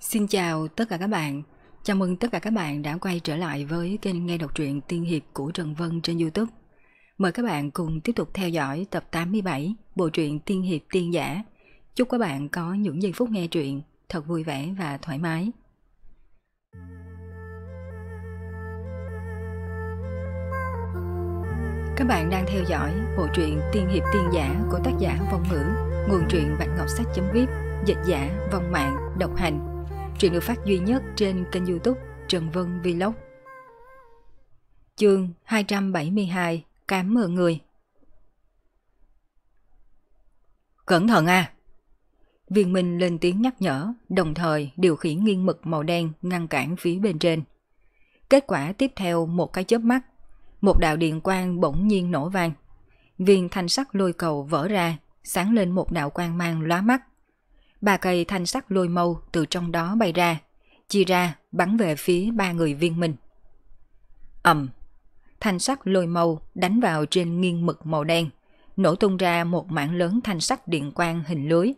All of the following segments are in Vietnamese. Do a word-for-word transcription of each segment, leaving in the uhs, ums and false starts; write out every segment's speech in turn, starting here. Xin chào tất cả các bạn. Chào mừng tất cả các bạn đã quay trở lại với kênh nghe đọc truyện Tiên Hiệp của Trần Vân trên YouTube. Mời các bạn cùng tiếp tục theo dõi tập tám mươi bảy bộ truyện Tiên Hiệp Tiên Giả. Chúc các bạn có những giây phút nghe truyện thật vui vẻ và thoải mái. Các bạn đang theo dõi bộ truyện Tiên Hiệp Tiên Giả của tác giả Vong Ngữ, nguồn truyện Bạch Ngọc Sách chấm viết, dịch giả Vong Mạng, độc hành. Truyện được phát duy nhất trên kênh YouTube Trần Vân Vlog. Chương hai trăm bảy mươi hai, Cảm ơn người. Cẩn thận à! Viên Minh lên tiếng nhắc nhở, đồng thời điều khiển nghiêng mực màu đen ngăn cản phía bên trên. Kết quả tiếp theo một cái chớp mắt, một đạo điện quang bỗng nhiên nổ vang. Viên thanh sắc lôi cầu vỡ ra, sáng lên một đạo quang mang lóa mắt. Ba cây thanh sắc lôi mâu từ trong đó bay ra, chia ra bắn về phía ba người Viên Minh. Ầm! Thanh sắc lôi mâu đánh vào trên nghiêng mực màu đen, nổ tung ra một mảng lớn thanh sắc điện quang hình lưới.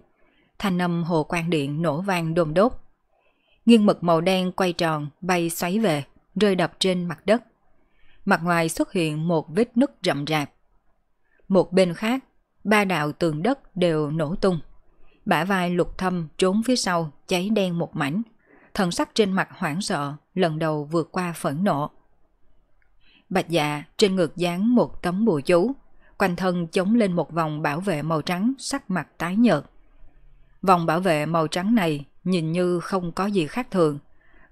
Thanh âm hồ quang điện nổ vang đôm đốt. Nghiêng mực màu đen quay tròn, bay xoáy về, rơi đập trên mặt đất. Mặt ngoài xuất hiện một vết nứt rậm rạp. Một bên khác, ba đạo tường đất đều nổ tung. Bả vai Lục Thâm trốn phía sau cháy đen một mảnh, thần sắc trên mặt hoảng sợ, lần đầu vượt qua phẫn nộ. Bạch Dạ trên ngực dán một tấm bùa chú, quanh thân chống lên một vòng bảo vệ màu trắng, sắc mặt tái nhợt. Vòng bảo vệ màu trắng này nhìn như không có gì khác thường,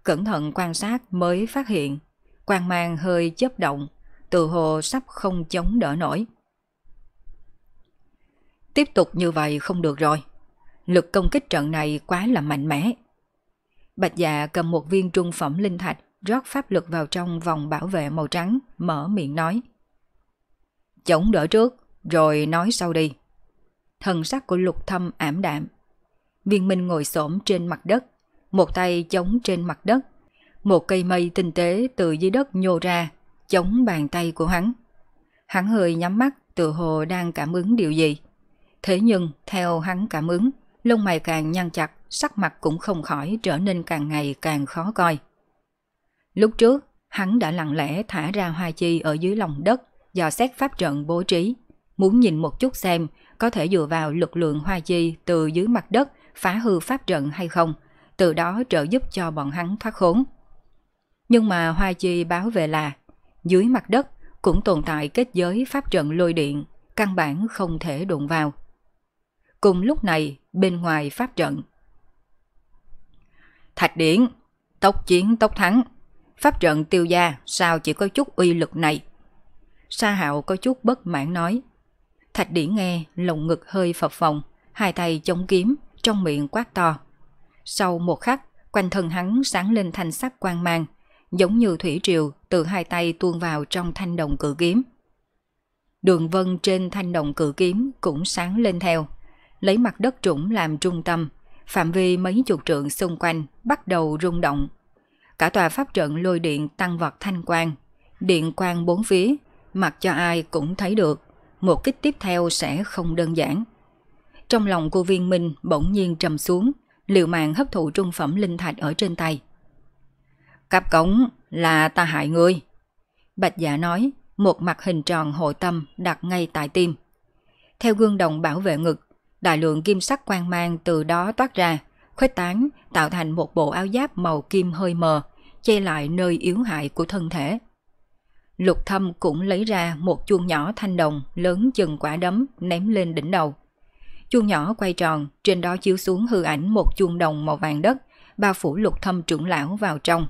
cẩn thận quan sát mới phát hiện quang mang hơi chớp động, tự hồ sắp không chống đỡ nổi. Tiếp tục như vậy không được rồi, lực công kích trận này quá là mạnh mẽ. Bạch Dạ cầm một viên trung phẩm linh thạch, rót pháp lực vào trong vòng bảo vệ màu trắng, mở miệng nói. Chống đỡ trước, rồi nói sau đi. Thần sắc của Lục Thâm ảm đạm. Viên Minh ngồi xổm trên mặt đất, một tay chống trên mặt đất. Một cây mây tinh tế từ dưới đất nhô ra, chống bàn tay của hắn. Hắn hơi nhắm mắt, tựa hồ đang cảm ứng điều gì. Thế nhưng, theo hắn cảm ứng, lông mày càng nhăn chặt, sắc mặt cũng không khỏi trở nên càng ngày càng khó coi. Lúc trước, hắn đã lặng lẽ thả ra Hoa Chi ở dưới lòng đất, dò xét pháp trận bố trí. Muốn nhìn một chút xem có thể dựa vào lực lượng Hoa Chi từ dưới mặt đất phá hư pháp trận hay không, từ đó trợ giúp cho bọn hắn thoát khốn. Nhưng mà Hoa Chi báo về là dưới mặt đất cũng tồn tại kết giới pháp trận lôi điện, căn bản không thể đụng vào. Cùng lúc này, bên ngoài pháp trận, Thạch Điển, tốc chiến tốc thắng. Pháp trận Tiêu gia sao chỉ có chút uy lực này? Sa Hạo có chút bất mãn nói. Thạch Điển nghe, lồng ngực hơi phập phồng, hai tay chống kiếm, trong miệng quát to. Sau một khắc, quanh thân hắn sáng lên thanh sắc quang mang, giống như thủy triều từ hai tay tuôn vào trong thanh đồng cự kiếm. Đường vân trên thanh đồng cự kiếm cũng sáng lên theo, lấy mặt đất trũng làm trung tâm, phạm vi mấy chục trượng xung quanh bắt đầu rung động. Cả tòa pháp trận lôi điện tăng vọt thanh quang, điện quang bốn phía, mặc cho ai cũng thấy được, một kích tiếp theo sẽ không đơn giản. Trong lòng cô Viên Minh bỗng nhiên trầm xuống, liều mạng hấp thụ trung phẩm linh thạch ở trên tay. Cặp cổng là ta hại ngươi. Bạch Dạ nói, một mặt hình tròn hộ tâm đặt ngay tại tim. Theo gương đồng bảo vệ ngực, đại lượng kim sắc quang mang từ đó toát ra, khuếch tán tạo thành một bộ áo giáp màu kim hơi mờ, che lại nơi yếu hại của thân thể. Lục Thâm cũng lấy ra một chuông nhỏ thanh đồng lớn chừng quả đấm ném lên đỉnh đầu. Chuông nhỏ quay tròn, trên đó chiếu xuống hư ảnh một chuông đồng màu vàng đất, bao phủ Lục Thâm trưởng lão vào trong.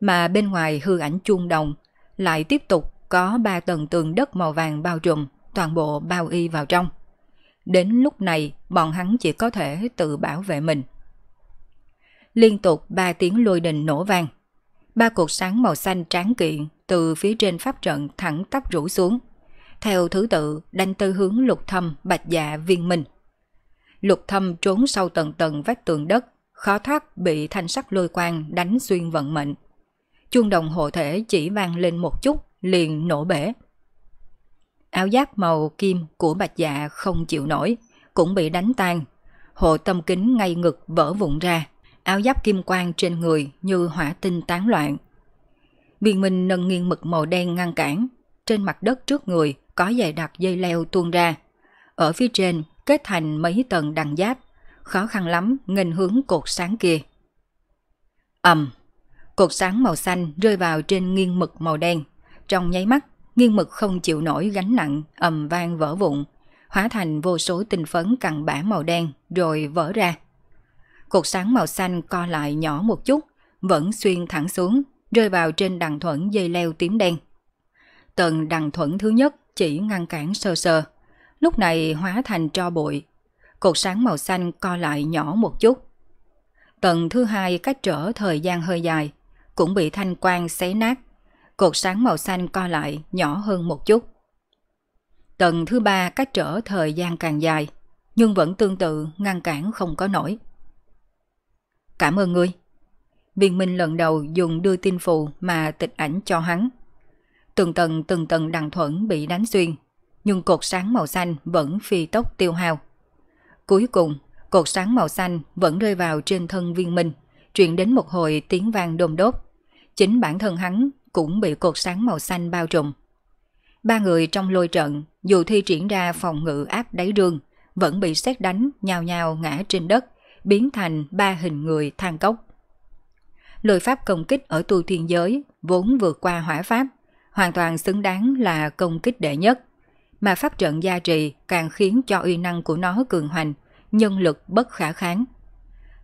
Mà bên ngoài hư ảnh chuông đồng lại tiếp tục có ba tầng tường đất màu vàng bao trùm, toàn bộ bao y vào trong. Đến lúc này, bọn hắn chỉ có thể tự bảo vệ mình. Liên tục ba tiếng lôi đình nổ vang, ba cột sáng màu xanh tráng kiện từ phía trên pháp trận thẳng tắp rủ xuống, theo thứ tự đánh tới hướng Lục Thâm, Bạch Dạ, Viên Minh. Lục Thâm trốn sau tầng tầng vách tường đất, khó thoát bị thanh sắc lôi quang đánh xuyên vận mệnh. Chuông đồng hộ thể chỉ vang lên một chút liền nổ bể. Áo giáp màu kim của Bạch Dạ không chịu nổi, cũng bị đánh tan, hộ tâm kính ngay ngực vỡ vụn ra, áo giáp kim quang trên người như hỏa tinh tán loạn. Viên Minh nâng nghiêng mực màu đen ngăn cản, trên mặt đất trước người có dày đặc dây leo tuôn ra, ở phía trên kết thành mấy tầng đằng giáp, khó khăn lắm nghênh hướng cột sáng kia. Ầm, cột sáng màu xanh rơi vào trên nghiêng mực màu đen, trong nháy mắt nghiêng mực không chịu nổi gánh nặng ầm vang vỡ vụn, hóa thành vô số tinh phấn cặn bã màu đen rồi vỡ ra. Cột sáng màu xanh co lại nhỏ một chút, vẫn xuyên thẳng xuống, rơi vào trên đằng thuẫn dây leo tím đen. Tầng đằng thuẫn thứ nhất chỉ ngăn cản sơ sơ, lúc này hóa thành tro bụi. Cột sáng màu xanh co lại nhỏ một chút. Tầng thứ hai cách trở thời gian hơi dài, cũng bị thanh quang xé nát. Cột sáng màu xanh co lại nhỏ hơn một chút. Tầng thứ ba cách trở thời gian càng dài, nhưng vẫn tương tự ngăn cản không có nổi. Cảm ơn ngươi. Viên Minh lần đầu dùng đưa tin phù mà tịch ảnh cho hắn. Từng tầng từng tầng đằng thuẫn bị đánh xuyên, nhưng cột sáng màu xanh vẫn phi tốc tiêu hao. Cuối cùng, cột sáng màu xanh vẫn rơi vào trên thân Viên Minh, truyền đến một hồi tiếng vang đôm đốt. Chính bản thân hắn cũng bị cột sáng màu xanh bao trùm. Ba người trong lôi trận, dù thi triển ra phòng ngự áp đáy rương, vẫn bị sét đánh nhào nhào ngã trên đất, biến thành ba hình người than cốc. Lôi pháp công kích ở tu thiên giới vốn vượt qua hỏa pháp, hoàn toàn xứng đáng là công kích đệ nhất, mà pháp trận gia trì càng khiến cho uy năng của nó cường hoành, nhân lực bất khả kháng.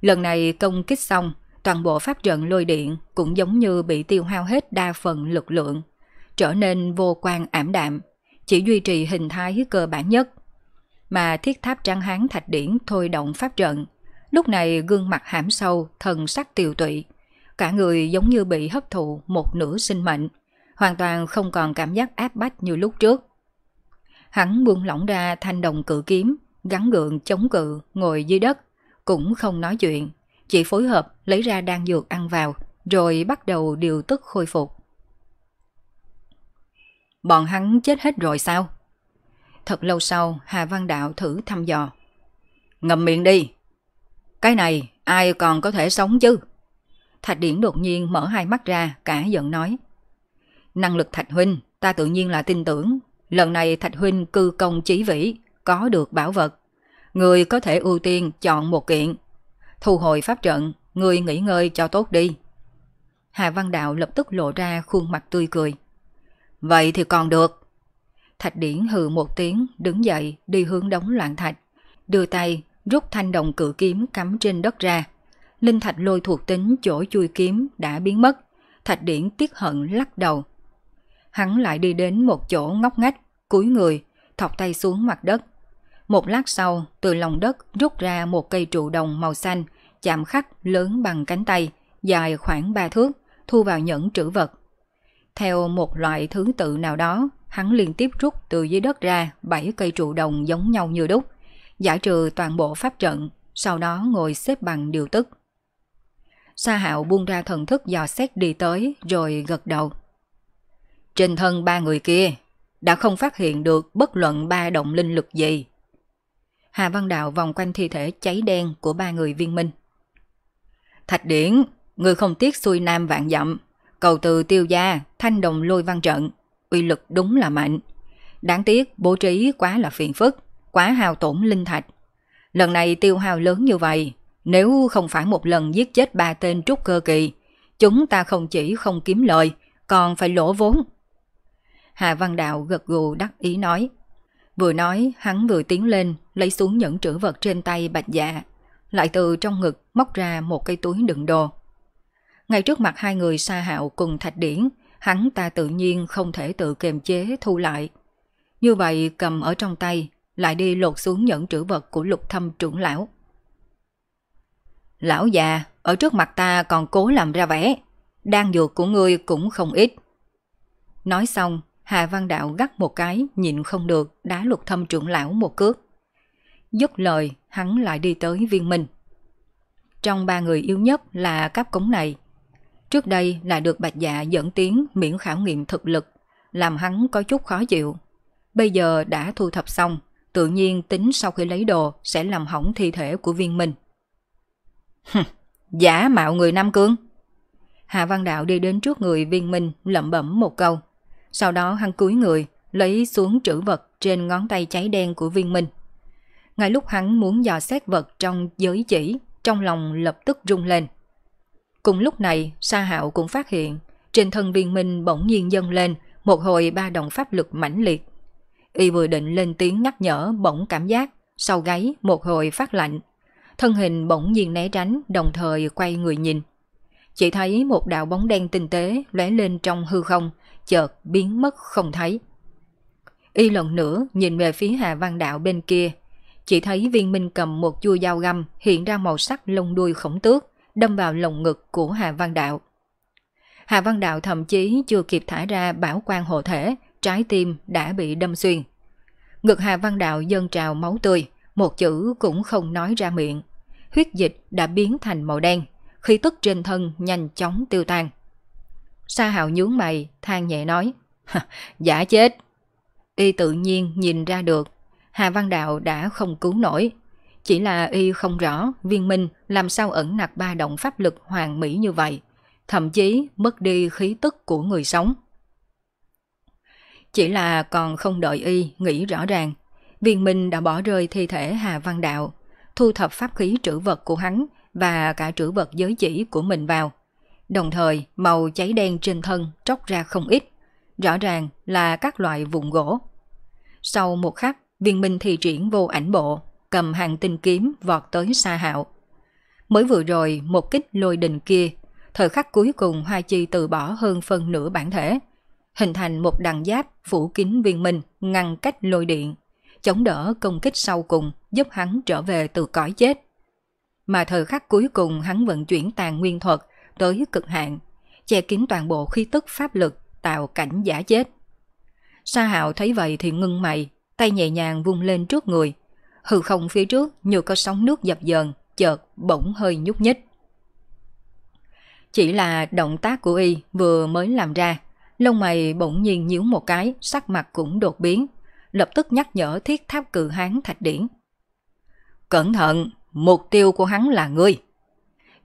Lần này công kích xong, toàn bộ pháp trận lôi điện cũng giống như bị tiêu hao hết đa phần lực lượng, trở nên vô quang ảm đạm, chỉ duy trì hình thái cơ bản nhất. Mà thiết tháp trắng hán Thạch Điển thôi động pháp trận, lúc này gương mặt hãm sâu, thần sắc tiều tụy, cả người giống như bị hấp thụ một nửa sinh mệnh, hoàn toàn không còn cảm giác áp bách như lúc trước. Hắn buông lỏng ra thanh đồng cự kiếm, gắn gượng chống cự, ngồi dưới đất, cũng không nói chuyện, chỉ phối hợp lấy ra đan dược ăn vào, rồi bắt đầu điều tức khôi phục. Bọn hắn chết hết rồi sao? Thật lâu sau, Hà Văn Đạo thử thăm dò. Ngậm miệng đi! Cái này ai còn có thể sống chứ? Thạch Điển đột nhiên mở hai mắt ra, cả giận nói. Năng lực Thạch Huynh, ta tự nhiên là tin tưởng. Lần này Thạch Huynh cư công chí vĩ, có được bảo vật. Người có thể ưu tiên chọn một kiện. Thu hồi pháp trận, người nghỉ ngơi cho tốt đi. Hà Văn Đạo lập tức lộ ra khuôn mặt tươi cười. Vậy thì còn được. Thạch Điển hừ một tiếng, đứng dậy, đi hướng đống loạn thạch. Đưa tay, rút thanh đồng cự kiếm cắm trên đất ra. Linh thạch lôi thuộc tính chỗ chui kiếm đã biến mất. Thạch Điển tiếc hận lắc đầu. Hắn lại đi đến một chỗ ngóc ngách, cúi người, thọc tay xuống mặt đất. Một lát sau, từ lòng đất rút ra một cây trụ đồng màu xanh, chạm khắc lớn bằng cánh tay, dài khoảng ba thước, thu vào nhẫn trữ vật. Theo một loại thứ tự nào đó, hắn liên tiếp rút từ dưới đất ra bảy cây trụ đồng giống nhau như đúc, giải trừ toàn bộ pháp trận, sau đó ngồi xếp bằng điều tức. Sa Hạo buông ra thần thức dò xét đi tới rồi gật đầu. Trên thân ba người kia đã không phát hiện được bất luận ba động linh lực gì. Hà Văn Đạo vòng quanh thi thể cháy đen của ba người Viên Minh. Thạch Điển, người không tiếc xuôi nam vạn dặm, cầu từ tiêu gia, thanh đồng lôi văn trận, uy lực đúng là mạnh. Đáng tiếc bố trí quá là phiền phức, quá hao tổn linh thạch. Lần này tiêu hao lớn như vậy, nếu không phải một lần giết chết ba tên trúc cơ kỳ, chúng ta không chỉ không kiếm lời, còn phải lỗ vốn. Hà Văn Đạo gật gù đắc ý nói. Vừa nói, hắn vừa tiến lên, lấy xuống những trữ vật trên tay Bạch Dạ, lại từ trong ngực móc ra một cái túi đựng đồ. Ngay trước mặt hai người Sa Hạo cùng Thạch Điển, hắn ta tự nhiên không thể tự kiềm chế thu lại. Như vậy cầm ở trong tay, lại đi lột xuống những trữ vật của Lục Thâm trưởng lão. Lão già, ở trước mặt ta còn cố làm ra vẻ, đan dược của ngươi cũng không ít. Nói xong, Hà Văn Đạo gắt một cái, nhịn không được, đá Lục Thâm trưởng lão một cước. Dứt lời, hắn lại đi tới Viên Minh. Trong ba người yếu nhất là cáp cống này. Trước đây là được Bạch Dạ dẫn tiến miễn khảo nghiệm thực lực, làm hắn có chút khó chịu. Bây giờ đã thu thập xong, tự nhiên tính sau khi lấy đồ sẽ làm hỏng thi thể của Viên Minh. giả mạo người Nam Cương. Hà Văn Đạo đi đến trước người Viên Minh lẩm bẩm một câu. Sau đó hắn cúi người, lấy xuống trữ vật trên ngón tay cháy đen của Viên Minh. Ngay lúc hắn muốn dò xét vật trong giới chỉ, trong lòng lập tức rung lên. Cùng lúc này, Sa Hạo cũng phát hiện, trên thân Viên Minh bỗng nhiên dâng lên một hồi ba động pháp lực mãnh liệt. Y vừa định lên tiếng nhắc nhở bỗng cảm giác, sau gáy một hồi phát lạnh. Thân hình bỗng nhiên né tránh, đồng thời quay người nhìn. Chỉ thấy một đạo bóng đen tinh tế lóe lên trong hư không, chợt biến mất không thấy. Y lần nữa nhìn về phía Hà Văn Đạo bên kia. Chỉ thấy Viên Minh cầm một chua dao găm hiện ra màu sắc lông đuôi khổng tước, đâm vào lồng ngực của Hà Văn Đạo. Hà Văn Đạo thậm chí chưa kịp thả ra bảo quang hộ thể, trái tim đã bị đâm xuyên. Ngực Hà Văn Đạo dâng trào máu tươi, một chữ cũng không nói ra miệng. Huyết dịch đã biến thành màu đen, khí tức trên thân nhanh chóng tiêu tan. Sa Hạo nhướng mày, than nhẹ nói, giả chết. Y tự nhiên nhìn ra được, Hà Văn Đạo đã không cứu nổi. Chỉ là y không rõ Viên Minh làm sao ẩn nặc ba động pháp lực hoàn mỹ như vậy, thậm chí mất đi khí tức của người sống. Chỉ là còn không đợi y nghĩ rõ ràng, Viên Minh đã bỏ rơi thi thể Hà Văn Đạo, thu thập pháp khí trữ vật của hắn và cả trữ vật giới chỉ của mình vào. Đồng thời màu cháy đen trên thân tróc ra không ít, rõ ràng là các loại vụn gỗ. Sau một khắc, Viên Minh thì triển vô ảnh bộ, cầm hàng tinh kiếm vọt tới Sa Hạo. Mới vừa rồi một kích lôi đình kia, thời khắc cuối cùng Hoa Chi từ bỏ hơn phân nửa bản thể, hình thành một đằng giáp phủ kín Viên Minh, ngăn cách lôi điện, chống đỡ công kích sau cùng, giúp hắn trở về từ cõi chết. Mà thời khắc cuối cùng hắn vận chuyển tàn nguyên thuật tới cực hạn, che kín toàn bộ khí tức pháp lực, tạo cảnh giả chết. Sa Hạo thấy vậy thì ngưng mày, tay nhẹ nhàng vung lên trước người. Hư không phía trước như có sóng nước dập dờn, chợt bỗng hơi nhúc nhích. Chỉ là động tác của y vừa mới làm ra, lông mày bỗng nhiên nhíu một cái, sắc mặt cũng đột biến, lập tức nhắc nhở Thiết Tháp Cự Hán Thạch Điển. Cẩn thận, mục tiêu của hắn là ngươi.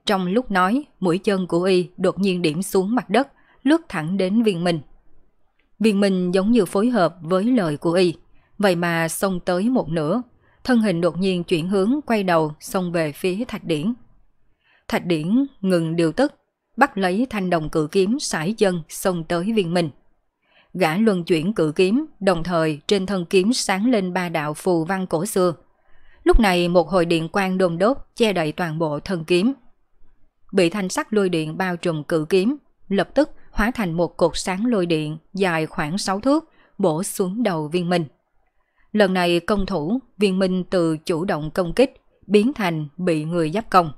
Trong lúc nói, mũi chân của y đột nhiên điểm xuống mặt đất, lướt thẳng đến Viên Minh. Viên Minh giống như phối hợp với lời của y, vậy mà xông tới một nửa, thân hình đột nhiên chuyển hướng, quay đầu xông về phía Thạch Điển. Thạch Điển ngừng điều tức, bắt lấy thanh đồng cự kiếm sải chân xông tới Viên Minh. Gã luân chuyển cự kiếm, đồng thời trên thân kiếm sáng lên ba đạo phù văn cổ xưa. Lúc này một hồi điện quang đôm đốt che đậy toàn bộ thân kiếm. Bị thanh sắc lôi điện bao trùm cự kiếm, lập tức hóa thành một cột sáng lôi điện dài khoảng sáu thước, bổ xuống đầu Viên Minh. Lần này công thủ, Viên Minh từ chủ động công kích, biến thành bị người giáp công.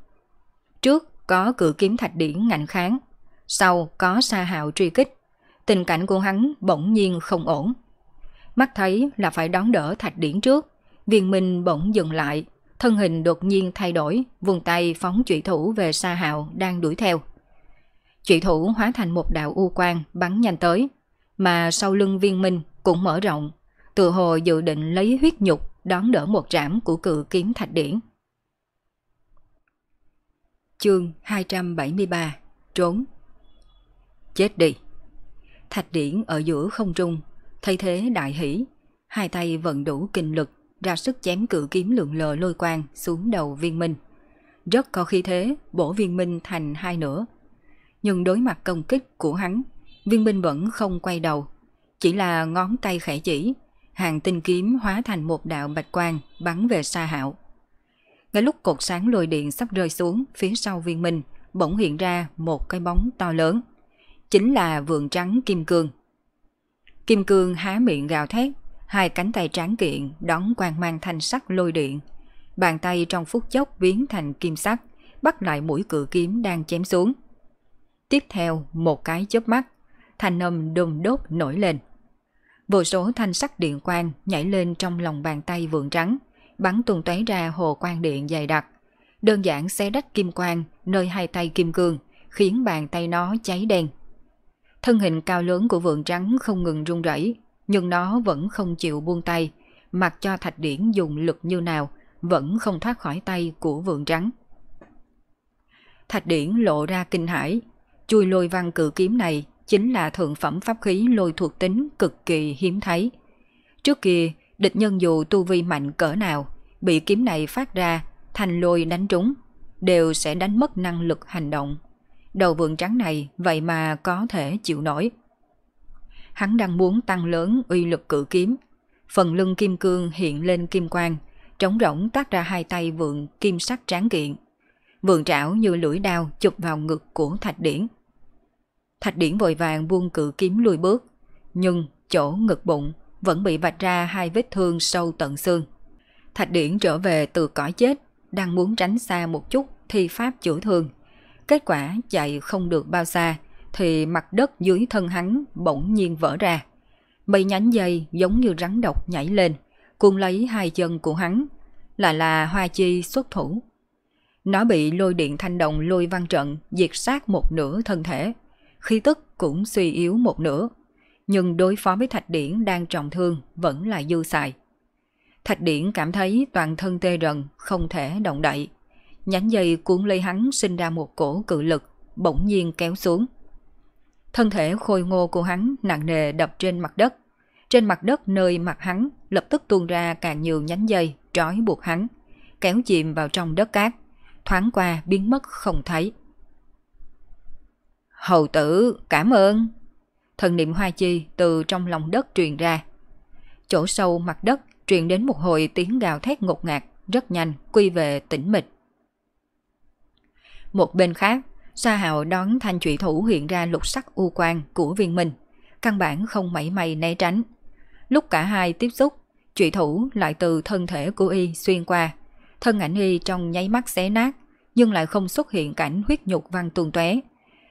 Trước có cự kiếm Thạch Điển ngạnh kháng, sau có Sa Hạo truy kích. Tình cảnh của hắn bỗng nhiên không ổn. Mắt thấy là phải đón đỡ Thạch Điển trước, Viên Minh bỗng dừng lại, thân hình đột nhiên thay đổi, vùng tay phóng chủy thủ về Sa Hạo đang đuổi theo. Chủy thủ hóa thành một đạo u quang bắn nhanh tới, mà sau lưng Viên Minh cũng mở rộng, tựa hồ dự định lấy huyết nhục đón đỡ một trảm của cự kiếm Thạch Điển. Chương hai trăm bảy mươi ba: Trốn. Chết đi. Thạch Điển ở giữa không trung, thay thế đại hỷ, hai tay vận đủ kinh lực, ra sức chém cự kiếm lượn lờ lôi quang xuống đầu Viên Minh. Rất có khí thế bổ Viên Minh thành hai nửa. Nhưng đối mặt công kích của hắn, Viên Minh vẫn không quay đầu, chỉ là ngón tay khẽ chỉ, hàng tinh kiếm hóa thành một đạo bạch quang bắn về Sa Hạo. Ngay lúc cột sáng lôi điện sắp rơi xuống, phía sau Viên Minh bỗng hiện ra một cái bóng to lớn, chính là Vượng Trắng Kim Cương. Kim Cương há miệng gào thét, hai cánh tay tráng kiện đón quang mang thanh sắc lôi điện, bàn tay trong phút chốc biến thành kim sắc, bắt lại mũi cự kiếm đang chém xuống. Tiếp theo một cái chớp mắt, thanh âm đùng đốt nổi lên. Vô số thanh sắc điện quang nhảy lên trong lòng bàn tay Vượng Trắng, bắn tung tóe ra hồ quang điện dày đặc, đơn giản xé rách kim quang nơi hai tay Kim Cương, khiến bàn tay nó cháy đen. Thân hình cao lớn của Vượng Trắng không ngừng rung rẩy, nhưng nó vẫn không chịu buông tay, mặc cho Thạch Điển dùng lực như nào, vẫn không thoát khỏi tay của Vượng Trắng. Thạch Điển lộ ra kinh hãi. Chui lôi văn cự kiếm này chính là thượng phẩm pháp khí lôi thuộc tính cực kỳ hiếm thấy. Trước kia, địch nhân dù tu vi mạnh cỡ nào, bị kiếm này phát ra, thành lôi đánh trúng, đều sẽ đánh mất năng lực hành động. Đầu Vượng Trắng này vậy mà có thể chịu nổi. Hắn đang muốn tăng lớn uy lực cự kiếm. Phần lưng kim cương hiện lên kim quang, trống rỗng tác ra hai tay vượng kim sắc tráng kiện. Vượng trảo như lưỡi đao chụp vào ngực của Thạch Điển. Thạch Điển vội vàng buông cự kiếm lùi bước, nhưng chỗ ngực bụng vẫn bị vạch ra hai vết thương sâu tận xương. Thạch Điển trở về từ cõi chết, đang muốn tránh xa một chút thi pháp chữa thương. Kết quả chạy không được bao xa thì mặt đất dưới thân hắn bỗng nhiên vỡ ra. Mây nhánh dây giống như rắn độc nhảy lên, cuốn lấy hai chân của hắn, lại là Hoa Chi xuất thủ. Nó bị lôi điện thanh đồng lôi văn trận diệt sát một nửa thân thể, khí tức cũng suy yếu một nửa, nhưng đối phó với Thạch Điển đang trọng thương vẫn là dư xài. Thạch Điển cảm thấy toàn thân tê rần, không thể động đậy. Nhánh dây cuốn lấy hắn sinh ra một cổ cự lực, bỗng nhiên kéo xuống. Thân thể khôi ngô của hắn nặng nề đập trên mặt đất. Trên mặt đất nơi mặt hắn lập tức tuôn ra càng nhiều nhánh dây trói buộc hắn, kéo chìm vào trong đất cát, thoáng qua biến mất không thấy. Hầu tử, cảm ơn. Thần niệm Hoa Chi từ trong lòng đất truyền ra. Chỗ sâu mặt đất truyền đến một hồi tiếng gào thét ngột ngạt, rất nhanh quy về tĩnh mịch. Một bên khác, Sa Hạo đón thanh trụy thủ hiện ra lục sắc u quang của Viên Minh, căn bản không mảy may né tránh. Lúc cả hai tiếp xúc, trụy thủ lại từ thân thể của y xuyên qua, thân ảnh y trong nháy mắt xé nát, nhưng lại không xuất hiện cảnh huyết nhục văng tuôn tóe.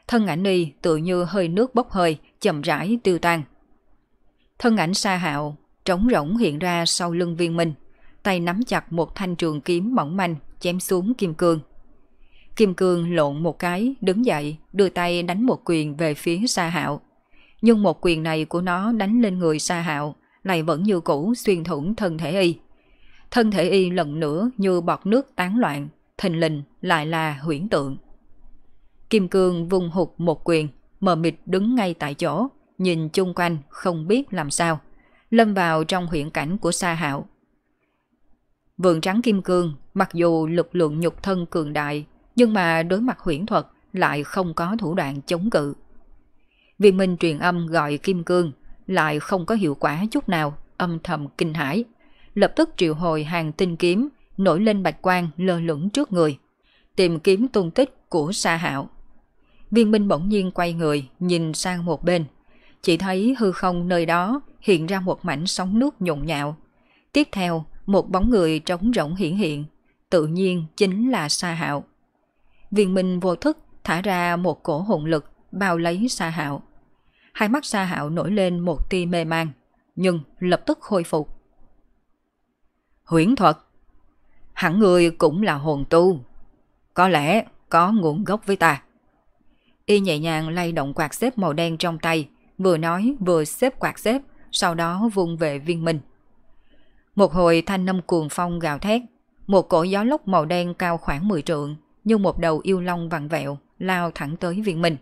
Thân ảnh y tự như hơi nước bốc hơi, chậm rãi tiêu tan. Thân ảnh Sa Hạo trống rỗng hiện ra sau lưng Viên Minh, tay nắm chặt một thanh trường kiếm mỏng manh chém xuống kim cương. Kim cương lộn một cái, đứng dậy, đưa tay đánh một quyền về phía Sa Hạo. Nhưng một quyền này của nó đánh lên người Sa Hạo, lại vẫn như cũ xuyên thủng thân thể y. Thân thể y lần nữa như bọt nước tán loạn, thình lình lại là huyễn tượng. Kim cương vung hụt một quyền, mờ mịt đứng ngay tại chỗ, nhìn chung quanh không biết làm sao, lâm vào trong huyễn cảnh của Sa Hạo. Vượng Trắng kim cương, mặc dù lực lượng nhục thân cường đại, nhưng mà đối mặt huyễn thuật lại không có thủ đoạn chống cự. Viên Minh truyền âm gọi kim cương, lại không có hiệu quả chút nào, âm thầm kinh hãi, lập tức triệu hồi hàng tinh kiếm, nổi lên bạch quang lơ lửng trước người, tìm kiếm tung tích của Sa Hạo. Viên Minh bỗng nhiên quay người, nhìn sang một bên, chỉ thấy hư không nơi đó hiện ra một mảnh sóng nước nhộn nhạo. Tiếp theo, một bóng người trống rỗng hiển hiện, tự nhiên chính là Sa Hạo. Viên Minh vô thức thả ra một cổ hồn lực bao lấy Sa Hạo. Hai mắt Sa Hạo nổi lên một tia mê mang, nhưng lập tức khôi phục. Huyễn thuật, hẳn người cũng là hồn tu, có lẽ có nguồn gốc với ta. Y nhẹ nhàng lay động quạt xếp màu đen trong tay, vừa nói vừa xếp quạt xếp, sau đó vung về Viên Minh. Một hồi thanh năm cuồng phong gào thét, một cổ gió lốc màu đen cao khoảng mười trượng, như một đầu yêu long vặn vẹo, lao thẳng tới Viên Minh.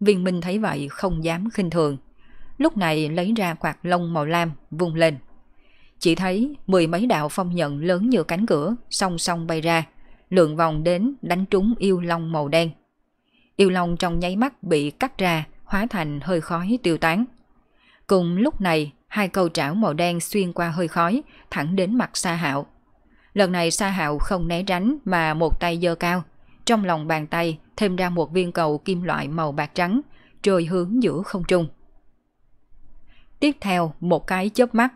Viên Minh thấy vậy không dám khinh thường, lúc này lấy ra quạt lông màu lam vung lên. Chỉ thấy mười mấy đạo phong nhận lớn như cánh cửa song song bay ra, lượn vòng đến đánh trúng yêu long màu đen. Yêu long trong nháy mắt bị cắt ra, hóa thành hơi khói tiêu tán. Cùng lúc này, hai câu trảo màu đen xuyên qua hơi khói, thẳng đến mặt Sa Hạo. Lần này Sa Hạo không né tránh mà một tay giơ cao, trong lòng bàn tay thêm ra một viên cầu kim loại màu bạc trắng, trôi hướng giữa không trung. Tiếp theo một cái chớp mắt,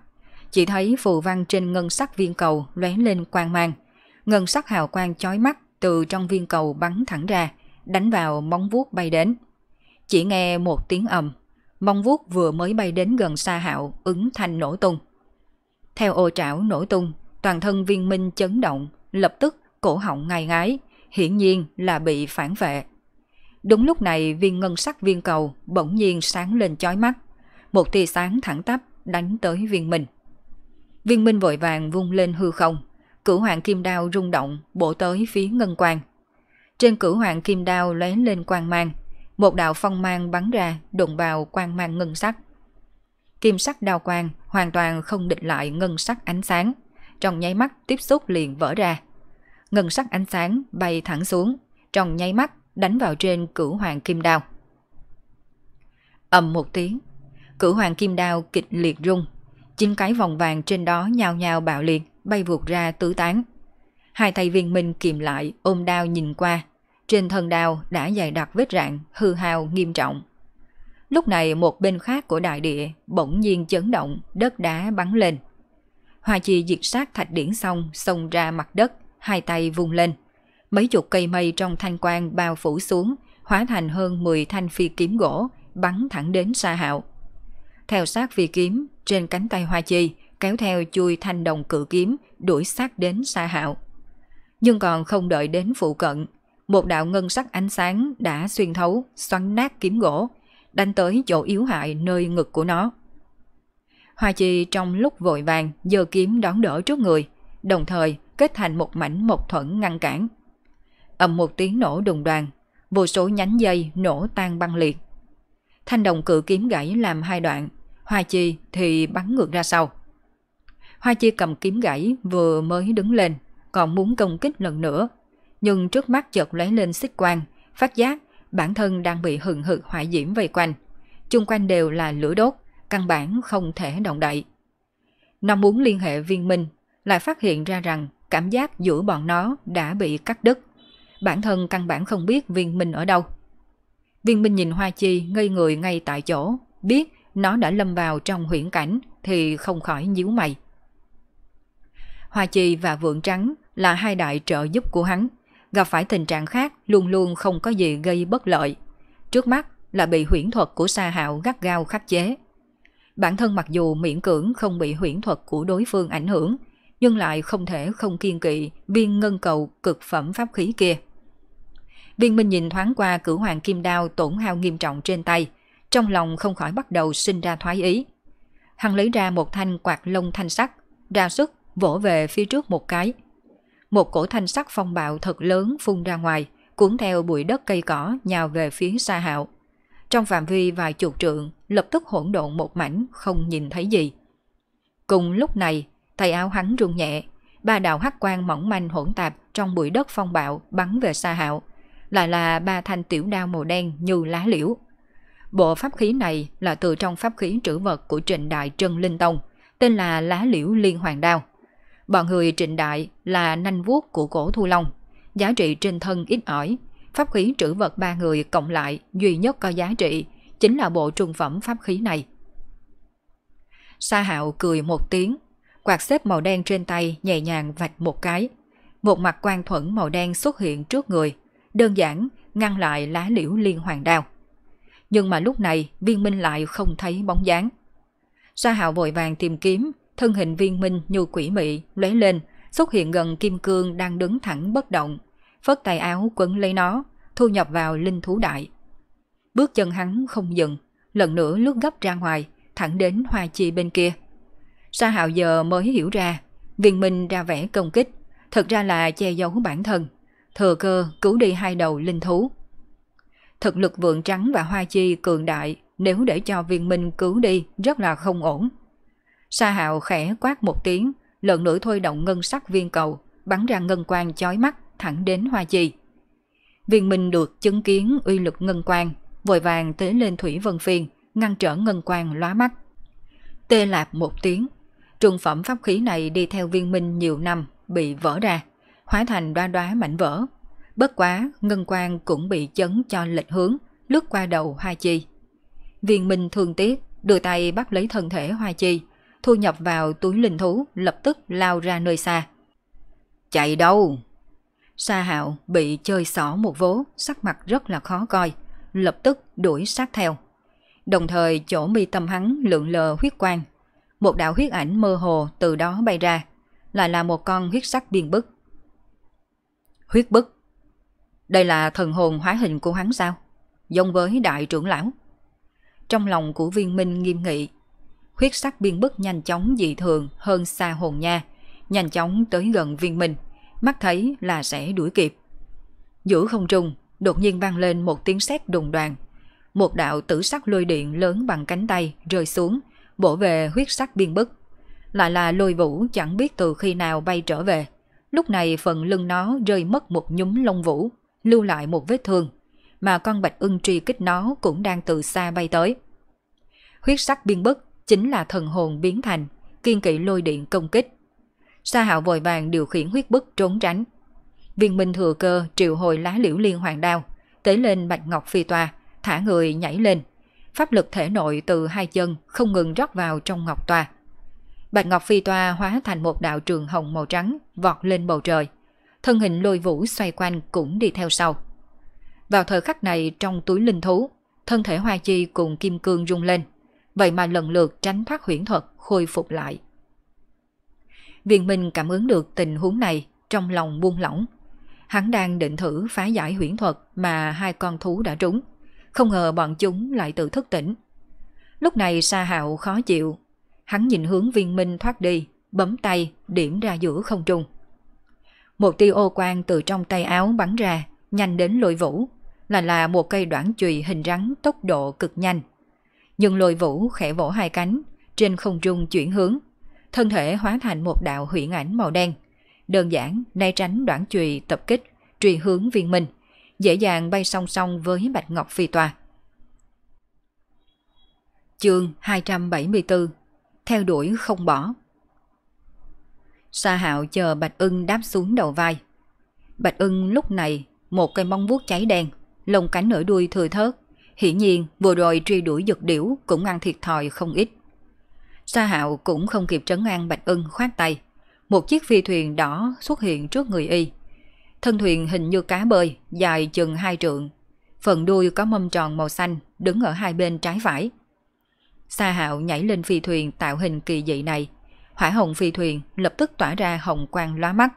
chỉ thấy phù văn trên ngân sắc viên cầu lóe lên quang mang, ngân sắc hào quang chói mắt từ trong viên cầu bắn thẳng ra, đánh vào móng vuốt bay đến. Chỉ nghe một tiếng ầm, móng vuốt vừa mới bay đến gần Sa Hạo ứng thanh nổ tung. Theo ô trảo nổ tung, toàn thân Viên Minh chấn động, lập tức cổ họng ngai ngái, hiển nhiên là bị phản vệ. Đúng lúc này, viên ngân sắc viên cầu bỗng nhiên sáng lên chói mắt, một tia sáng thẳng tắp đánh tới Viên Minh. Viên Minh vội vàng vung lên hư không, cửu hoàng kim đao rung động bổ tới phía ngân quang. Trên cửu hoàng kim đao lóe lên quang mang, một đạo phong mang bắn ra đụng vào quang mang ngân sắc. Kim sắc đao quang hoàn toàn không địch lại ngân sắc ánh sáng, trong nháy mắt tiếp xúc liền vỡ ra. Ngân sắc ánh sáng bay thẳng xuống, trong nháy mắt đánh vào trên cửu hoàng kim đao. Ầm một tiếng, cửu hoàng kim đao kịch liệt rung, chín cái vòng vàng trên đó nhào nhào bạo liệt, bay vụt ra tứ tán. Hai thầy Viên Minh kìm lại ôm đao nhìn qua, trên thân đao đã dày đặc vết rạn, hư hao nghiêm trọng. Lúc này một bên khác của đại địa bỗng nhiên chấn động, đất đá bắn lên. Hoa Chi diệt sát Thạch Điển xong xông ra mặt đất, hai tay vung lên. Mấy chục cây mây trong thanh quang bao phủ xuống, hóa thành hơn mười thanh phi kiếm gỗ, bắn thẳng đến Sa Hạo. Theo sát phi kiếm, trên cánh tay Hoa Chi kéo theo chui thanh đồng cự kiếm đuổi sát đến Sa Hạo. Nhưng còn không đợi đến phụ cận, một đạo ngân sắc ánh sáng đã xuyên thấu, xoắn nát kiếm gỗ, đánh tới chỗ yếu hại nơi ngực của nó. Hoa Chi trong lúc vội vàng giơ kiếm đón đỡ trước người, đồng thời kết thành một mảnh một thuẫn ngăn cản. Ầm một tiếng nổ đùng đoàng, vô số nhánh dây nổ tan băng liệt. Thanh đồng cự kiếm gãy làm hai đoạn, Hoa Chi thì bắn ngược ra sau. Hoa Chi cầm kiếm gãy vừa mới đứng lên, còn muốn công kích lần nữa, nhưng trước mắt chợt lóe lên xích quang, phát giác bản thân đang bị hừng hực hỏa diễm vây quanh, chung quanh đều là lửa đốt, căn bản không thể động đậy. Nó muốn liên hệ Viên Minh, lại phát hiện ra rằng cảm giác giữa bọn nó đã bị cắt đứt, bản thân căn bản không biết Viên Minh ở đâu. Viên Minh nhìn Hoa Chi ngây người ngay tại chỗ, biết nó đã lâm vào trong huyễn cảnh thì không khỏi nhíu mày. Hoa Chi và Vượng Trắng là hai đại trợ giúp của hắn, gặp phải tình trạng khác luôn luôn không có gì gây bất lợi. Trước mắt là bị huyễn thuật của Sa Hạo gắt gao khắc chế. Bản thân mặc dù miễn cưỡng không bị huyễn thuật của đối phương ảnh hưởng, nhưng lại không thể không kiên kỵ viên ngân cầu cực phẩm pháp khí kia. Viên Minh nhìn thoáng qua cửu hoàng kim đao tổn hao nghiêm trọng trên tay, trong lòng không khỏi bắt đầu sinh ra thoái ý. Hắn lấy ra một thanh quạt lông thanh sắc, ra sức vỗ về phía trước một cái. Một cổ thanh sắc phong bạo thật lớn phun ra ngoài, cuốn theo bụi đất cây cỏ nhào về phía Sa Hạo. Trong phạm vi vài chục trượng, lập tức hỗn độn một mảnh, không nhìn thấy gì. Cùng lúc này, tay áo hắn rung nhẹ, ba đạo hắc quang mỏng manh hỗn tạp trong bụi đất phong bạo bắn về Sa Hạo, lại là ba thanh tiểu đao màu đen như lá liễu. Bộ pháp khí này là từ trong pháp khí trữ vật của Trịnh Đại Trân Linh Tông, tên là Lá Liễu Liên Hoàng Đao. Bọn người Trịnh Đại là nanh vuốt của cổ Thu Long, giá trị trên thân ít ỏi, pháp khí trữ vật ba người cộng lại duy nhất có giá trị chính là bộ trung phẩm pháp khí này. Sa Hạo cười một tiếng, quạt xếp màu đen trên tay nhẹ nhàng vạch một cái, một mặt quang thuẫn màu đen xuất hiện trước người, đơn giản ngăn lại Lá Liễu Liên Hoàng Đao. Nhưng mà lúc này Viên Minh lại không thấy bóng dáng. Sa Hạo vội vàng tìm kiếm, thân hình Viên Minh như quỷ mị lóe lên, xuất hiện gần kim cương đang đứng thẳng bất động, phất tay áo quấn lấy nó, thu nhập vào linh thú đại. Bước chân hắn không dừng, lần nữa lướt gấp ra ngoài, thẳng đến Hoa Chi bên kia. Sa Hạo giờ mới hiểu ra, Viên Minh ra vẻ công kích, thật ra là che giấu bản thân, thừa cơ cứu đi hai đầu linh thú. Thực lực Vượng Trắng và Hoa Chi cường đại, nếu để cho Viên Minh cứu đi rất là không ổn. Sa Hạo khẽ quát một tiếng, lần nữa thôi động ngân sắc viên cầu, bắn ra ngân quang chói mắt thẳng đến Hoa Chi. Viên Minh được chứng kiến uy lực ngân quang, vội vàng tế lên thủy vân phiên, ngăn trở ngân quang lóa mắt. Tê lạp một tiếng, trung phẩm pháp khí này đi theo Viên Minh nhiều năm bị vỡ ra, hóa thành đoá đoá mảnh vỡ. Bất quá ngân quang cũng bị chấn cho lệch hướng, lướt qua đầu Hoa Chi. Viên Minh thương tiếc, đưa tay bắt lấy thân thể Hoa Chi, thu nhập vào túi linh thú, lập tức lao ra nơi xa. Chạy đâu? Sa Hạo bị chơi xỏ một vố, sắc mặt rất là khó coi, lập tức đuổi sát theo. Đồng thời chỗ mi tâm hắn lượn lờ huyết quang, một đạo huyết ảnh mơ hồ từ đó bay ra, lại là một con huyết sắc biên bức. Huyết bức. Đây là thần hồn hóa hình của hắn sao? Giống với đại trưởng lão. Trong lòng của Viên Minh nghiêm nghị. Huyết sắc biên bức nhanh chóng dị thường hơn xa hồn nha, nhanh chóng tới gần Viên Minh, mắt thấy là sẽ đuổi kịp. Giữa không trung đột nhiên vang lên một tiếng sét đùng đoàng, một đạo tử sắc lôi điện lớn bằng cánh tay rơi xuống, bổ về huyết sắc biên bức. Lại là Lôi Vũ chẳng biết từ khi nào bay trở về, lúc này phần lưng nó rơi mất một nhúm lông vũ, lưu lại một vết thương, mà con bạch ưng truy kích nó cũng đang từ xa bay tới. Huyết sắc biên bức chính là thần hồn biến thành, kiên kỵ lôi điện công kích. Sa Hạo vội vàng điều khiển huyết bức trốn tránh. Viên Minh thừa cơ triệu hồi lá liễu liên hoàng đao, tế lên bạch ngọc phi toa, thả người nhảy lên. Pháp lực thể nội từ hai chân không ngừng rót vào trong ngọc toa. Bạch ngọc phi toa hóa thành một đạo trường hồng màu trắng vọt lên bầu trời. Thân hình Lôi Vũ xoay quanh cũng đi theo sau. Vào thời khắc này, trong túi linh thú, thân thể Hoa Chi cùng kim cương rung lên, vậy mà lần lượt tránh thoát huyễn thuật, khôi phục lại. Viên Minh cảm ứng được tình huống này, trong lòng buông lỏng. Hắn đang định thử phá giải huyễn thuật mà hai con thú đã trúng, không ngờ bọn chúng lại tự thức tỉnh. Lúc này Sa Hạo khó chịu, hắn nhìn hướng Viên Minh thoát đi, bấm tay điểm ra giữa không trung. Một tia ô quang từ trong tay áo bắn ra, nhanh đến Lôi Vũ, là là một cây đoản chùy hình rắn tốc độ cực nhanh. Nhưng Lôi Vũ khẽ vỗ hai cánh, trên không trung chuyển hướng, thân thể hóa thành một đạo huyễn ảnh màu đen, đơn giản né tránh đoản chùy tập kích, truy hướng Viên Minh, dễ dàng bay song song với bạch ngọc phi toa. Chương hai trăm bảy mươi tư: Theo đuổi không bỏ. Sa Hạo chờ bạch ưng đáp xuống đầu vai. Bạch ưng lúc này một cây móng vuốt cháy đen, lông cánh ở đuôi thừa thớt, hiển nhiên vừa rồi truy đuổi giật điểu cũng ăn thiệt thòi không ít. Sa Hạo cũng không kịp trấn an bạch ưng, khoát tay, một chiếc phi thuyền đỏ xuất hiện trước người y. Thân thuyền hình như cá bơi, dài chừng hai trượng, phần đuôi có mâm tròn màu xanh đứng ở hai bên trái phải. Sa Hạo nhảy lên phi thuyền tạo hình kỳ dị này, hỏa hồng phi thuyền lập tức tỏa ra hồng quang lóa mắt,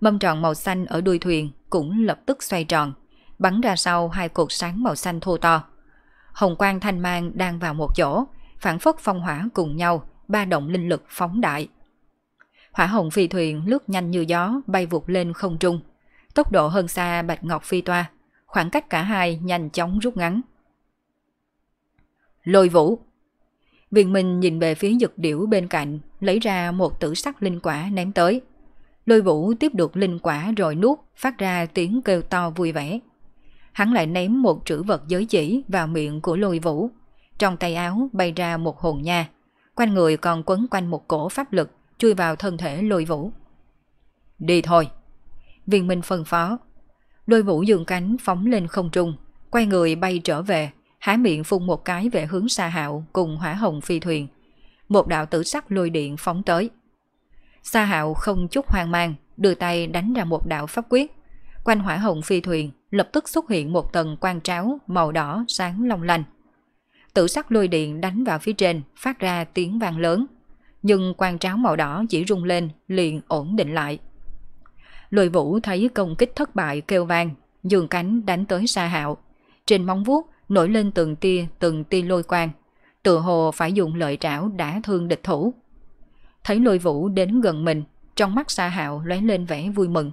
mâm tròn màu xanh ở đuôi thuyền cũng lập tức xoay tròn, bắn ra sau hai cột sáng màu xanh thô to. Hồng quang thanh mang đang vào một chỗ, phản phất phong hỏa cùng nhau, ba động linh lực phóng đại. Hỏa hồng phi thuyền lướt nhanh như gió, bay vụt lên không trung, tốc độ hơn xa bạch ngọc phi toa, khoảng cách cả hai nhanh chóng rút ngắn. Lôi Vũ. Viên Minh nhìn về phía dực điểu bên cạnh, lấy ra một tử sắc linh quả ném tới. Lôi Vũ tiếp được linh quả rồi nuốt, phát ra tiếng kêu to vui vẻ. Hắn lại ném một trữ vật giới chỉ vào miệng của Lôi Vũ, trong tay áo bay ra một hồn nha, quanh người còn quấn quanh một cổ pháp lực, chui vào thân thể Lôi Vũ. Đi thôi, Viên Minh phân phó. Lôi Vũ giương cánh phóng lên không trung, quay người bay trở về, há miệng phun một cái về hướng Sa Hạo cùng hỏa hồng phi thuyền. Một đạo tử sắc lôi điện phóng tới. Sa Hạo không chút hoang mang, đưa tay đánh ra một đạo pháp quyết, quanh hỏa hồng phi thuyền lập tức xuất hiện một tầng quang tráo màu đỏ sáng long lanh. Tử sắc lôi điện đánh vào phía trên, phát ra tiếng vang lớn, nhưng quang tráo màu đỏ chỉ rung lên liền ổn định lại. Lôi Vũ thấy công kích thất bại kêu vang, giương cánh đánh tới Sa Hạo, trên móng vuốt nổi lên từng tia từng tia lôi quang, tựa hồ phải dùng lợi trảo đã thương địch thủ. Thấy Lôi Vũ đến gần mình, trong mắt Sa Hạo lóe lên vẻ vui mừng.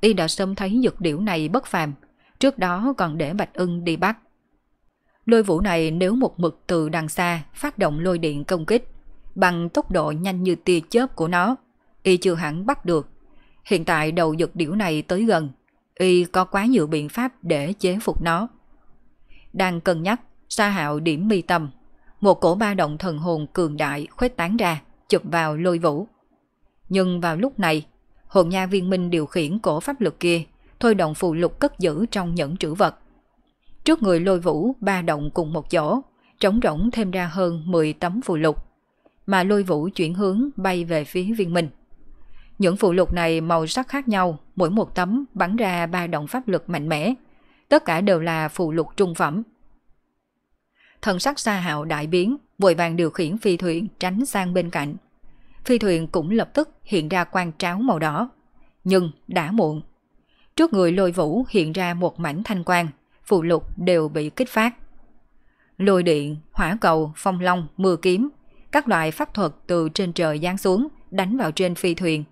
Y đã sớm thấy dược điểu này bất phàm, trước đó còn để bạch ưng đi bắt. Lôi Vũ này nếu một mực từ đằng xa phát động lôi điện công kích, bằng tốc độ nhanh như tia chớp của nó, y chưa hẳn bắt được. Hiện tại đầu dược điểu này tới gần, y có quá nhiều biện pháp để chế phục nó. Đang cân nhắc, Sa Hạo điểm mi tâm, một cổ ba động thần hồn cường đại khuếch tán ra, chụp vào Lôi Vũ. Nhưng vào lúc này, hồn nha Viên Minh điều khiển cổ pháp lực kia thôi động phù lục cất giữ trong nhẫn trữ vật. Trước người Lôi Vũ ba động cùng một chỗ, trống rỗng thêm ra hơn mười tấm phù lục, mà Lôi Vũ chuyển hướng bay về phía Viên Minh. Những phù lục này màu sắc khác nhau, mỗi một tấm bắn ra ba động pháp lực mạnh mẽ, tất cả đều là phù lục trung phẩm. Thần sắc Sa Hạo đại biến, vội vàng điều khiển phi thuyền tránh sang bên cạnh. Phi thuyền cũng lập tức hiện ra quang tráo màu đỏ, nhưng đã muộn. Trước người Lôi Vũ hiện ra một mảnh thanh quang, phù lục đều bị kích phát. Lôi điện, hỏa cầu, phong long, mưa kiếm, các loại pháp thuật từ trên trời giáng xuống, đánh vào trên phi thuyền.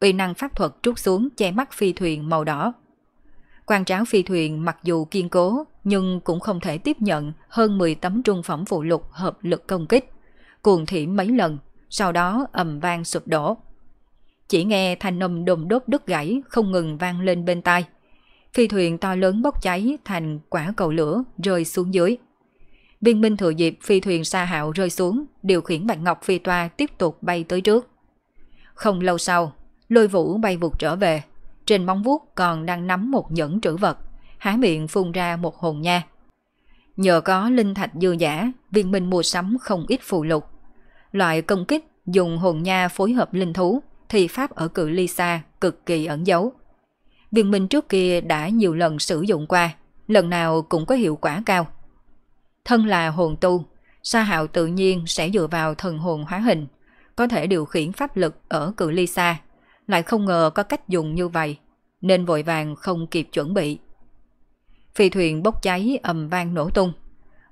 Uy năng pháp thuật trút xuống che mắt phi thuyền màu đỏ. Quan tráng phi thuyền mặc dù kiên cố nhưng cũng không thể tiếp nhận hơn mười tấm trung phẩm phụ lục hợp lực công kích, cuồng thị mấy lần, sau đó ầm vang sụp đổ. Chỉ nghe thanh âm đồn đốt đứt gãy không ngừng vang lên bên tai. Phi thuyền to lớn bốc cháy thành quả cầu lửa rơi xuống dưới. Viên Minh thừa dịp phi thuyền Sa Hạo rơi xuống, điều khiển Bạch Ngọc phi toa tiếp tục bay tới trước. Không lâu sau, Lôi Vũ bay vụt trở về, trên móng vuốt còn đang nắm một nhẫn trữ vật, há miệng phun ra một hồn nha. Nhờ có linh thạch dư giả, Viên Minh mua sắm không ít phụ lục. Loại công kích dùng hồn nha phối hợp linh thú thì pháp ở cự ly xa cực kỳ ẩn giấu. Viên Minh trước kia đã nhiều lần sử dụng qua, lần nào cũng có hiệu quả cao. Thân là hồn tu, Sa Hạo tự nhiên sẽ dựa vào thần hồn hóa hình, có thể điều khiển pháp lực ở cự ly xa, lại không ngờ có cách dùng như vậy, nên vội vàng không kịp chuẩn bị. Phi thuyền bốc cháy ầm vang nổ tung,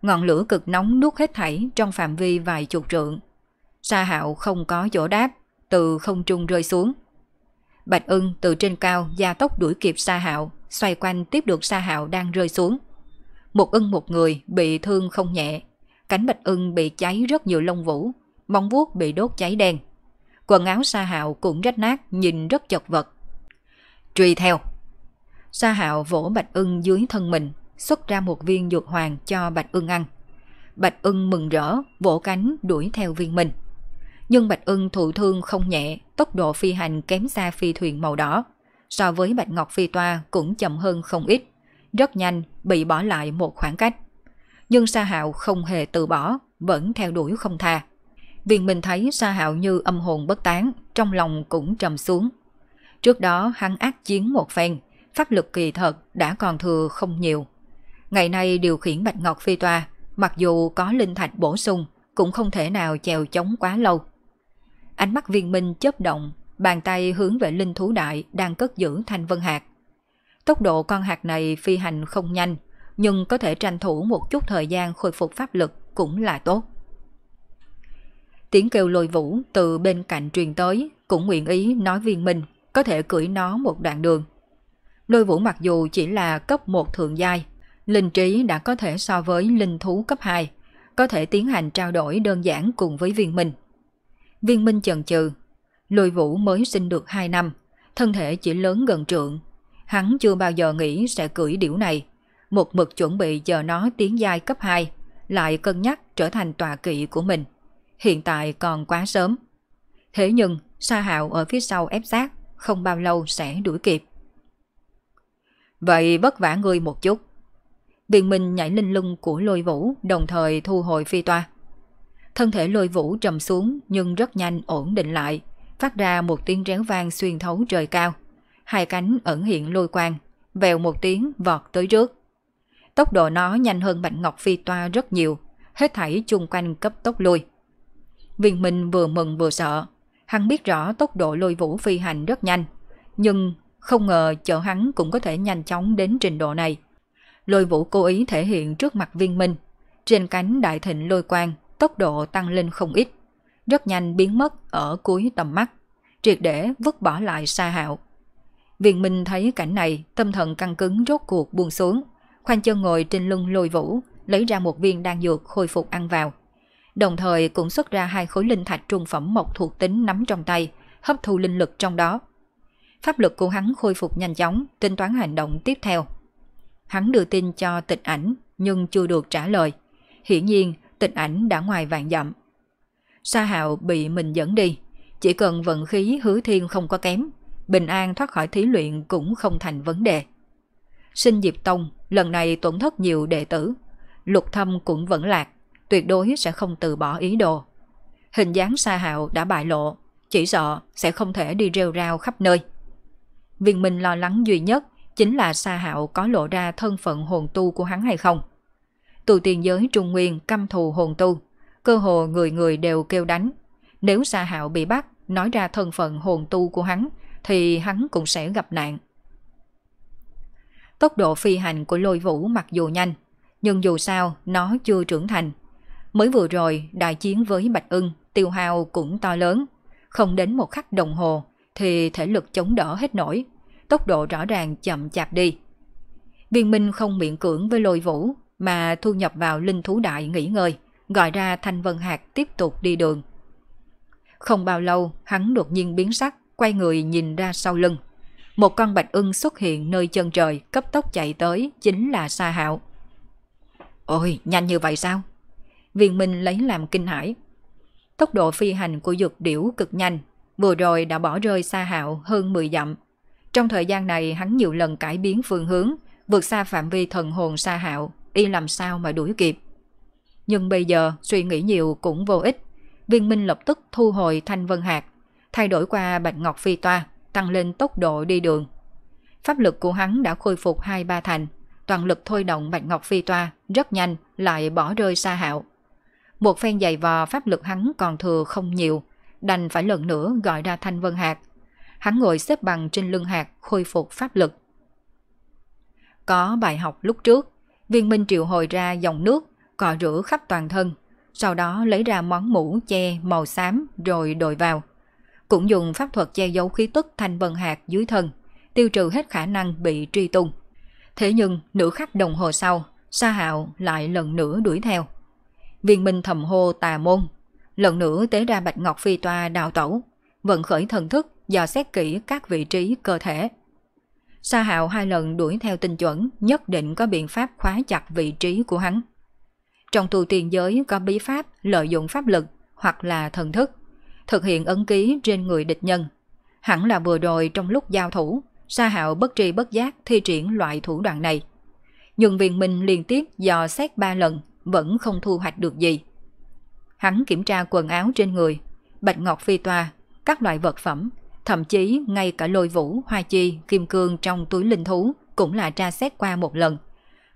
ngọn lửa cực nóng nuốt hết thảy trong phạm vi vài chục trượng. Sa Hạo không có chỗ đáp, từ không trung rơi xuống. Bạch Ưng từ trên cao gia tốc đuổi kịp Sa Hạo, xoay quanh tiếp được Sa Hạo đang rơi xuống. Một ưng một người bị thương không nhẹ, cánh Bạch Ưng bị cháy rất nhiều lông vũ, móng vuốt bị đốt cháy đen. Quần áo Sa Hạo cũng rách nát, nhìn rất chật vật. Truy theo. Sa Hạo vỗ Bạch Ưng dưới thân mình, xuất ra một viên dược hoàng cho Bạch Ưng ăn. Bạch Ưng mừng rỡ, vỗ cánh đuổi theo Viên Minh. Nhưng Bạch Ưng thụ thương không nhẹ, tốc độ phi hành kém xa phi thuyền màu đỏ, so với Bạch Ngọc phi toa cũng chậm hơn không ít, rất nhanh bị bỏ lại một khoảng cách. Nhưng Sa Hạo không hề từ bỏ, vẫn theo đuổi không tha. Viên Minh thấy Sa Hạo như âm hồn bất tán, trong lòng cũng trầm xuống. Trước đó hắn ác chiến một phen, pháp lực kỳ thật đã còn thừa không nhiều. Ngày nay điều khiển Bạch Ngọc phi toa, mặc dù có linh thạch bổ sung, cũng không thể nào chèo chống quá lâu. Ánh mắt Viên Minh chớp động, bàn tay hướng về linh thú đại đang cất giữ thanh vân hạt. Tốc độ con hạt này phi hành không nhanh, nhưng có thể tranh thủ một chút thời gian khôi phục pháp lực cũng là tốt. Tiếng kêu Lôi Vũ từ bên cạnh truyền tới, cũng nguyện ý nói Viên Minh có thể cưỡi nó một đoạn đường. Lôi Vũ mặc dù chỉ là cấp một thượng giai, linh trí đã có thể so với linh thú cấp hai, có thể tiến hành trao đổi đơn giản cùng với Viên Minh. Viên Minh chần chừ, Lôi Vũ mới sinh được hai năm, thân thể chỉ lớn gần trượng. Hắn chưa bao giờ nghĩ sẽ cưỡi điểu này, một mực chuẩn bị chờ nó tiến giai cấp hai, lại cân nhắc trở thành tọa kỵ của mình. Hiện tại còn quá sớm. Thế nhưng, Sa Hạo ở phía sau ép sát, không bao lâu sẽ đuổi kịp. Vậy vất vả ngươi một chút. Viên Minh nhảy lên lưng của Lôi Vũ, đồng thời thu hồi phi toa. Thân thể Lôi Vũ trầm xuống nhưng rất nhanh ổn định lại, phát ra một tiếng réo vang xuyên thấu trời cao. Hai cánh ẩn hiện lôi quang, vèo một tiếng vọt tới trước. Tốc độ nó nhanh hơn Bạch Ngọc phi toa rất nhiều, hết thảy chung quanh cấp tốc lui. Viên Minh vừa mừng vừa sợ, hắn biết rõ tốc độ Lôi Vũ phi hành rất nhanh, nhưng không ngờ chợ hắn cũng có thể nhanh chóng đến trình độ này. Lôi Vũ cố ý thể hiện trước mặt Viên Minh, trên cánh đại thịnh lôi quang, tốc độ tăng lên không ít, rất nhanh biến mất ở cuối tầm mắt, triệt để vứt bỏ lại Sa Hạo. Viên Minh thấy cảnh này, tâm thần căng cứng rốt cuộc buông xuống, khoanh chân ngồi trên lưng Lôi Vũ, lấy ra một viên đan dược khôi phục ăn vào. Đồng thời cũng xuất ra hai khối linh thạch trung phẩm mộc thuộc tính nắm trong tay, hấp thu linh lực trong đó. Pháp lực của hắn khôi phục nhanh chóng, tính toán hành động tiếp theo. Hắn đưa tin cho Tịch Ảnh, nhưng chưa được trả lời. Hiển nhiên, Tịch Ảnh đã ngoài vạn dặm. Sa Hạo bị mình dẫn đi, chỉ cần vận khí hứa thiên không có kém, bình an thoát khỏi thí luyện cũng không thành vấn đề. Sinh Diệp Tông lần này tổn thất nhiều đệ tử, Lục Thâm cũng vẫn lạc, tuyệt đối sẽ không từ bỏ ý đồ. Hình dáng Sa Hạo đã bại lộ, chỉ sợ sẽ không thể đi rêu rao khắp nơi. Viên Minh lo lắng duy nhất chính là Sa Hạo có lộ ra thân phận hồn tu của hắn hay không. Tù tiền giới Trung Nguyên căm thù hồn tu, cơ hồ người người đều kêu đánh. Nếu Sa Hạo bị bắt, nói ra thân phận hồn tu của hắn, thì hắn cũng sẽ gặp nạn. Tốc độ phi hành của Lôi Vũ mặc dù nhanh, nhưng dù sao nó chưa trưởng thành. Mới vừa rồi đại chiến với Bạch Ưng tiêu hao cũng to lớn, không đến một khắc đồng hồ thì thể lực chống đỡ hết nổi, tốc độ rõ ràng chậm chạp đi. Viên Minh không miễn cưỡng với Lôi Vũ mà thu nhập vào linh thú đại nghỉ ngơi, gọi ra Thanh Vân Hạc tiếp tục đi đường. Không bao lâu, hắn đột nhiên biến sắc, quay người nhìn ra sau lưng. Một con bạch ưng xuất hiện nơi chân trời, cấp tốc chạy tới, chính là Sa Hạo. Ôi, nhanh như vậy sao? Viên Minh lấy làm kinh hãi. Tốc độ phi hành của dược điểu cực nhanh, vừa rồi đã bỏ rơi Sa Hạo hơn mười dặm. Trong thời gian này hắn nhiều lần cải biến phương hướng, vượt xa phạm vi thần hồn Sa Hạo, y làm sao mà đuổi kịp. Nhưng bây giờ suy nghĩ nhiều cũng vô ích. Viên Minh lập tức thu hồi Thanh Vân Hạc, thay đổi qua Bạch Ngọc Phi Toa, tăng lên tốc độ đi đường. Pháp lực của hắn đã khôi phục hai ba thành, toàn lực thôi động Bạch Ngọc Phi Toa, rất nhanh lại bỏ rơi Sa Hạo. Một phen giày vò, pháp lực hắn còn thừa không nhiều, đành phải lần nữa gọi ra Thanh Vân Hạc. Hắn ngồi xếp bằng trên lưng hạc, khôi phục pháp lực. Có bài học lúc trước, Viên Minh triệu hồi ra dòng nước, cọ rửa khắp toàn thân, sau đó lấy ra món mũ che màu xám rồi đội vào. Cũng dùng pháp thuật che giấu khí tức Thanh Vân Hạc dưới thân, tiêu trừ hết khả năng bị truy tung. Thế nhưng nửa khắc đồng hồ sau, Sa Hạo lại lần nữa đuổi theo. Viên Minh thầm hô tà môn, lần nữa tế ra Bạch Ngọc Phi Toa đào tẩu, vận khởi thần thức dò xét kỹ các vị trí cơ thể. Sa Hạo hai lần đuổi theo tinh chuẩn, nhất định có biện pháp khóa chặt vị trí của hắn. Trong tu tiên giới có bí pháp lợi dụng pháp lực hoặc là thần thức thực hiện ấn ký trên người địch nhân. Hẳn là vừa rồi trong lúc giao thủ, Sa Hạo bất tri bất giác thi triển loại thủ đoạn này. Nhưng Viên Minh liên tiếp dò xét ba lần vẫn không thu hoạch được gì. Hắn kiểm tra quần áo trên người, Bạch Ngọc Phi Toa, các loại vật phẩm, thậm chí ngay cả Lôi Vũ, Hoa Chi, kim cương trong túi linh thú cũng là tra xét qua một lần,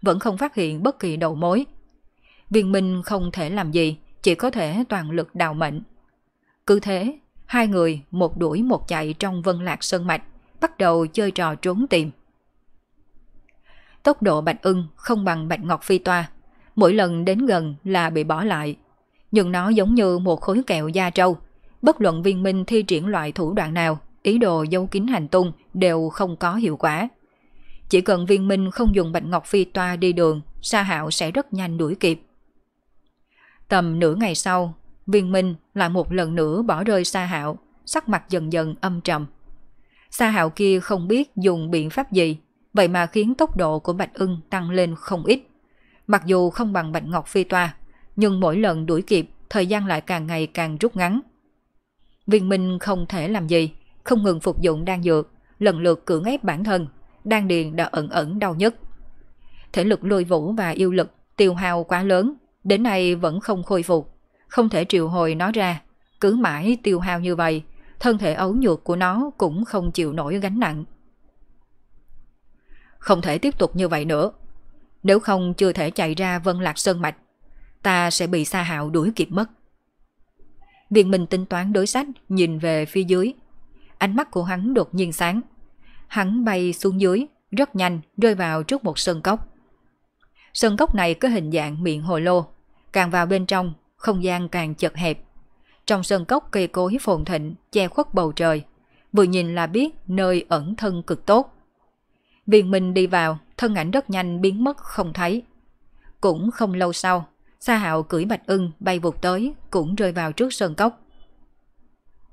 vẫn không phát hiện bất kỳ đầu mối. Viên Minh không thể làm gì, chỉ có thể toàn lực đào mệnh. Cứ thế, hai người một đuổi một chạy trong Vân Lạc Sơn Mạch, bắt đầu chơi trò trốn tìm. Tốc độ bạch ưng không bằng Bạch Ngọc Phi Toa, mỗi lần đến gần là bị bỏ lại. Nhưng nó giống như một khối kẹo da trâu, bất luận Viên Minh thi triển loại thủ đoạn nào, ý đồ giấu kín hành tung đều không có hiệu quả. Chỉ cần Viên Minh không dùng Bạch Ngọc Phi Toa đi đường, Sa Hạo sẽ rất nhanh đuổi kịp. Tầm nửa ngày sau, Viên Minh lại một lần nữa bỏ rơi Sa Hạo, sắc mặt dần dần âm trầm. Sa Hạo kia không biết dùng biện pháp gì, vậy mà khiến tốc độ của bạch ưng tăng lên không ít. Mặc dù không bằng Bạch Ngọc Phi Toa, nhưng mỗi lần đuổi kịp, thời gian lại càng ngày càng rút ngắn. Viên Minh không thể làm gì, không ngừng phục dụng đan dược, lần lượt cưỡng ép bản thân, đan điền đã ẩn ẩn đau nhất. Thể lực Lôi Vũ và yêu lực tiêu hao quá lớn, đến nay vẫn không khôi phục, không thể triệu hồi nó ra. Cứ mãi tiêu hao như vậy, thân thể ấu nhược của nó cũng không chịu nổi gánh nặng. Không thể tiếp tục như vậy nữa, nếu không chưa thể chạy ra Vân Lạc Sơn Mạch, ta sẽ bị Sa Hạo đuổi kịp mất. Viên Minh tính toán đối sách, nhìn về phía dưới. Ánh mắt của hắn đột nhiên sáng. Hắn bay xuống dưới, rất nhanh rơi vào trước một sơn cốc. Sơn cốc này có hình dạng miệng hồ lô, càng vào bên trong, không gian càng chật hẹp. Trong sơn cốc cây cối phồn thịnh, che khuất bầu trời, vừa nhìn là biết nơi ẩn thân cực tốt. Viên Minh đi vào, thân ảnh rất nhanh biến mất không thấy. Cũng không lâu sau, Sa Hạo cưỡi bạch ưng bay vụt tới, cũng rơi vào trước sơn cốc.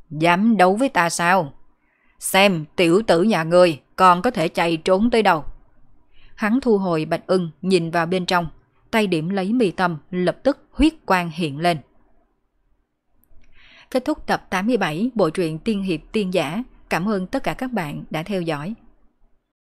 Dám đấu với ta sao? Xem tiểu tử nhà ngươi còn có thể chạy trốn tới đâu. Hắn thu hồi bạch ưng, nhìn vào bên trong, tay điểm lấy mi tâm, lập tức huyết quang hiện lên. Kết thúc tập tám mươi bảy bộ truyện Tiên Hiệp Tiên Giả. Cảm ơn tất cả các bạn đã theo dõi.